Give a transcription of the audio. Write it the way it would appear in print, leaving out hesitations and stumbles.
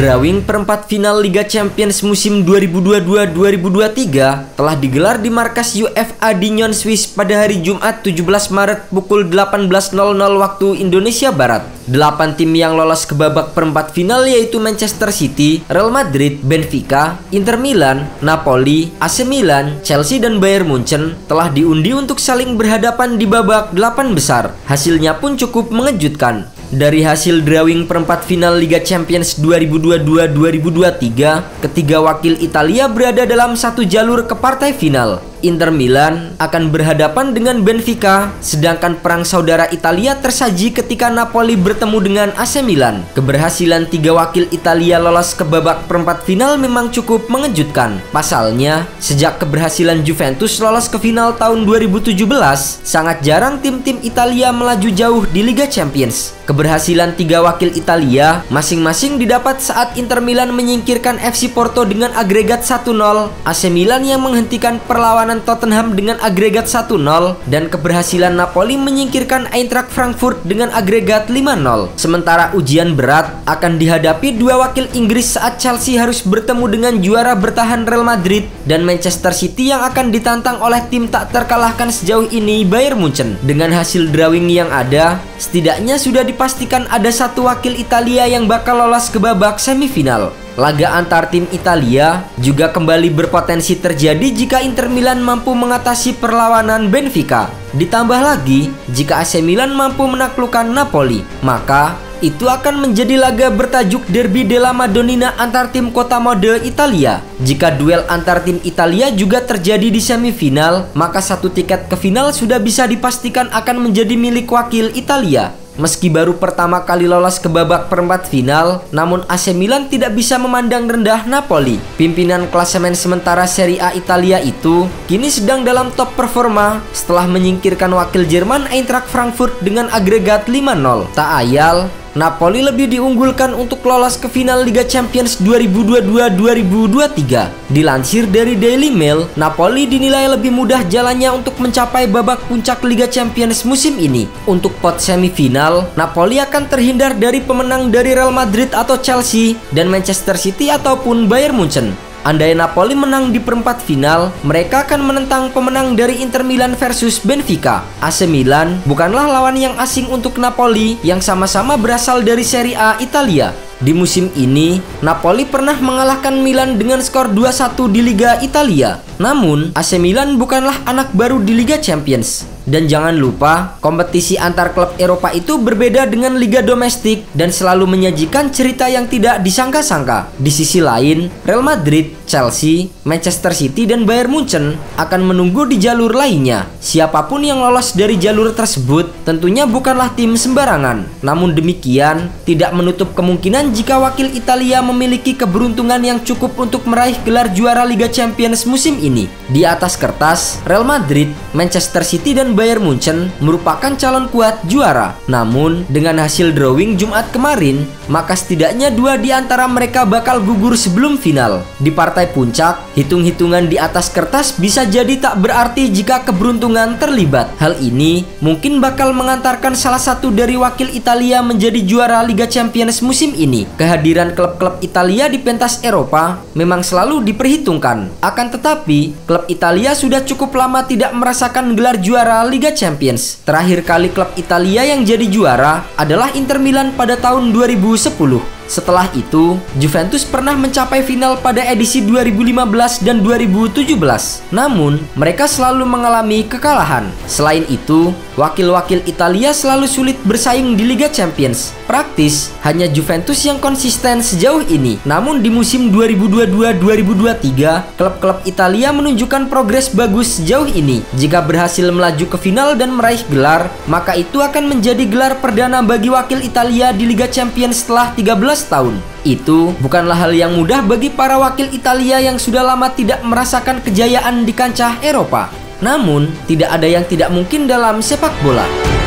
Drawing perempat final Liga Champions musim 2022-2023 telah digelar di markas UEFA di Nyon, Swiss pada hari Jumat 17 Maret pukul 18.00 waktu Indonesia Barat. 8 tim yang lolos ke babak perempat final yaitu Manchester City, Real Madrid, Benfica, Inter Milan, Napoli, AC Milan, Chelsea, dan Bayern München telah diundi untuk saling berhadapan di babak 8 besar. Hasilnya pun cukup mengejutkan. Dari hasil drawing perempat final Liga Champions 2022-2023, ketiga wakil Italia berada dalam satu jalur ke partai final. Inter Milan akan berhadapan dengan Benfica, sedangkan perang saudara Italia tersaji ketika Napoli bertemu dengan AC Milan. Keberhasilan tiga wakil Italia lolos ke babak perempat final memang cukup mengejutkan. Pasalnya, sejak keberhasilan Juventus lolos ke final tahun 2017, sangat jarang tim-tim Italia melaju jauh di Liga Champions. Keberhasilan tiga wakil Italia masing-masing didapat saat Inter Milan menyingkirkan FC Porto dengan agregat 1-0, AC Milan yang menghentikan perlawanan Tottenham dengan agregat 1-0, dan keberhasilan Napoli menyingkirkan Eintracht Frankfurt dengan agregat 5-0. Sementara ujian berat akan dihadapi dua wakil Inggris saat Chelsea harus bertemu dengan juara bertahan Real Madrid dan Manchester City yang akan ditantang oleh tim tak terkalahkan sejauh ini, Bayern München. Dengan hasil drawing yang ada, setidaknya sudah dipastikan ada satu wakil Italia yang bakal lolos ke babak semifinal. Laga antar tim Italia juga kembali berpotensi terjadi jika Inter Milan mampu mengatasi perlawanan Benfica. Ditambah lagi, jika AC Milan mampu menaklukkan Napoli, maka itu akan menjadi laga bertajuk Derby della Madonnina antar tim kota mode Italia. Jika duel antar tim Italia juga terjadi di semifinal, maka satu tiket ke final sudah bisa dipastikan akan menjadi milik wakil Italia. Meski baru pertama kali lolos ke babak perempat final, namun AC Milan tidak bisa memandang rendah Napoli. Pimpinan klasemen sementara Serie A Italia itu kini sedang dalam top performa setelah menyingkirkan wakil Jerman Eintracht Frankfurt dengan agregat 5-0. Tak ayal, Napoli lebih diunggulkan untuk lolos ke final Liga Champions 2022-2023. Dilansir dari Daily Mail, Napoli dinilai lebih mudah jalannya untuk mencapai babak puncak Liga Champions musim ini. Untuk pot semifinal, Napoli akan terhindar dari pemenang dari Real Madrid atau Chelsea dan Manchester City ataupun Bayern München. Andai Napoli menang di perempat final, mereka akan menentang pemenang dari Inter Milan versus Benfica. AC Milan bukanlah lawan yang asing untuk Napoli yang sama-sama berasal dari Serie A Italia. Di musim ini, Napoli pernah mengalahkan Milan dengan skor 2-1 di Liga Italia. Namun, AC Milan bukanlah anak baru di Liga Champions. Dan jangan lupa, kompetisi antar klub Eropa itu berbeda dengan liga domestik dan selalu menyajikan cerita yang tidak disangka-sangka. Di sisi lain, Real Madrid, Chelsea, Manchester City, dan Bayern München akan menunggu di jalur lainnya. Siapapun yang lolos dari jalur tersebut tentunya bukanlah tim sembarangan. Namun demikian, tidak menutup kemungkinan jika wakil Italia memiliki keberuntungan yang cukup untuk meraih gelar juara Liga Champions musim ini. Di atas kertas, Real Madrid, Manchester City, dan Bayern München merupakan calon kuat juara. Namun, dengan hasil drawing Jumat kemarin, maka setidaknya dua di antara mereka bakal gugur sebelum final. Di partai puncak, hitung-hitungan di atas kertas bisa jadi tak berarti jika keberuntungan terlibat. Hal ini mungkin bakal mengantarkan salah satu dari wakil Italia menjadi juara Liga Champions musim ini. Kehadiran klub-klub Italia di pentas Eropa memang selalu diperhitungkan. Akan tetapi, klub Italia sudah cukup lama tidak merasakan gelar juara Liga Champions. Terakhir kali klub Italia yang jadi juara adalah Inter Milan pada tahun 2010. Setelah itu, Juventus pernah mencapai final pada edisi 2015 dan 2017. Namun, mereka selalu mengalami kekalahan. Selain itu, wakil-wakil Italia selalu sulit bersaing di Liga Champions. Praktis, hanya Juventus yang konsisten sejauh ini. Namun di musim 2022-2023, klub-klub Italia menunjukkan progres bagus sejauh ini. Jika berhasil melaju ke final dan meraih gelar, maka itu akan menjadi gelar perdana bagi wakil Italia di Liga Champions setelah 13 tahun. Itu bukanlah hal yang mudah bagi para wakil Italia yang sudah lama tidak merasakan kejayaan di kancah Eropa. Namun, tidak ada yang tidak mungkin dalam sepak bola.